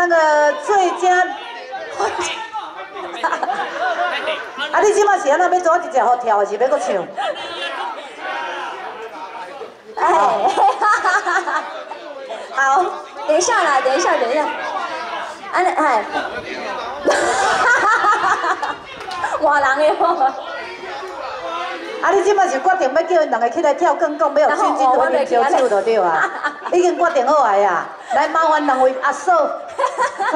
那个最佳。啊！你即马是安那要做一只好跳，是要搁唱？哎，好，等一下啦，等一下。安尼哎，换人诶哦。啊！你即马是决定要叫因两个起来跳，更讲要有信心，多练小手就对啊。已经决定好啊呀！来麻烦两位阿嫂。没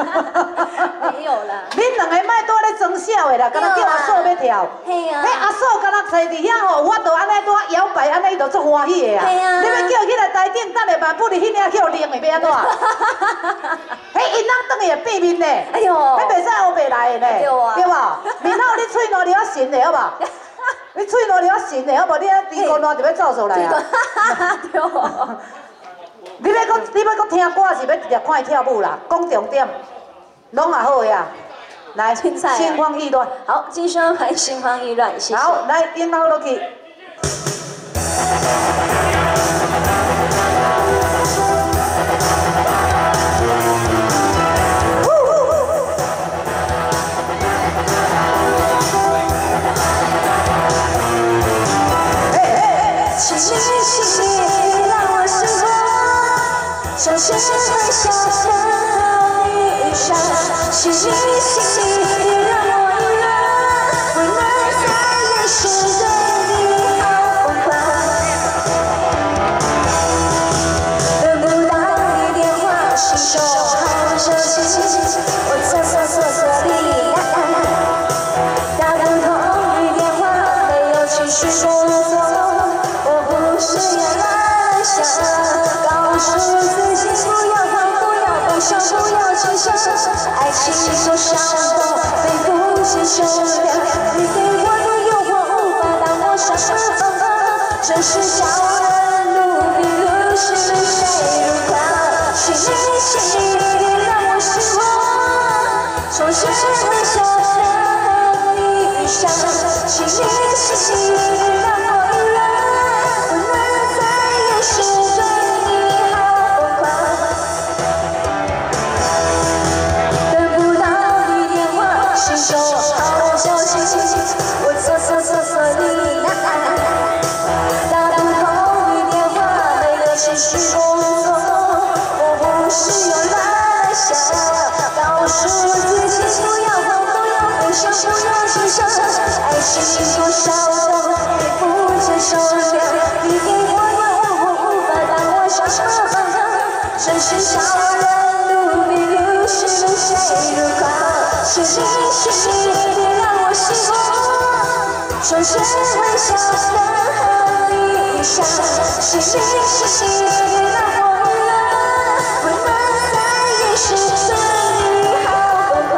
有啦。恁两个莫多咧装笑的啦，敢若叫阿嫂要跳。嘿啊。迄阿嫂敢若坐伫遐吼，我著安尼多摇摆，安尼伊著足欢喜的啊。嘿啊。你要叫起来台顶，等下万不哩迄领叫拎的要安怎？迄因人当个也变面呢。哎呦。迄袂使后袂来的呢。对啊。对无？面后你嘴努力啊神的好无？ 你嘴落了啊神嘞，好无？你啊地沟烂就要走出来啊！对哦。你要搁听歌是要直接看伊跳舞啦，讲重点，拢也好呀。来，心慌意乱。好，今生还心慌意乱，谢谢。好，来，点头落去。 深深地想想你一生，是你心里让我依然，温暖在眼神对你好疯狂。等不到你电话，伸手喊着亲，我错你爱，打不通你电话，没有情绪说走，我不是原来想告诉你。 爱情受伤痛，被不解收敛。你给我的诱惑无法打动伤心房空，真是叫人如比如是谁如狂。是你轻易让我失望，从深深的想念和你遇上，是你轻易。 首先微笑的和你一样，是你让我温暖，温暖在眼神中你好疯狂，是你让我心慌。首先微笑的和你一样，是你让我温暖，温暖在眼神中你好疯狂。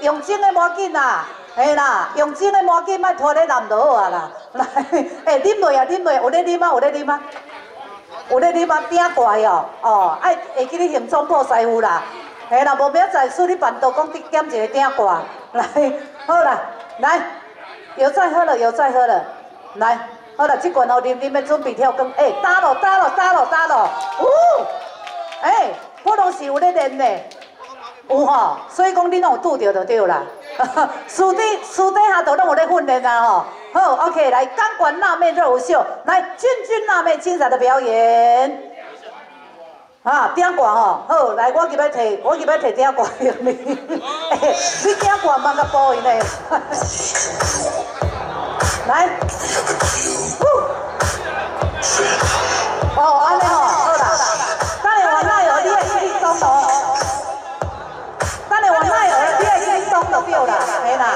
用真的毛巾啦，嘿啦，用真的毛巾，莫拖咧淋就好啊啦。来，哎，啉袂啊，啉袂，有咧啉啊，有咧啉啊，有咧啉啊，变怪哦，哦，爱会记咧行总部师傅啦，嘿啦，无明仔输你办桌讲点一个变怪，来，好啦，来，有再喝了，有再喝了，来，好啦，即罐好啉，你们准备跳更，哎，打咯，打咯，打咯，打咯，呜，哎，我拢是有咧练的。 有吼，所以讲你拢有拄着就对啦。私底下都拢有咧训练啊吼。好 ，OK， 来钢管辣妹热舞秀，来俊辣妹精彩的表演。啊，点歌吼，好，来我今摆摕点歌用你。你点歌慢个播伊咧。来，哦，安尼吼，好啦，等下我来哦，你来轻松哦。 我那有，你也轻松就对啦，嘿啦。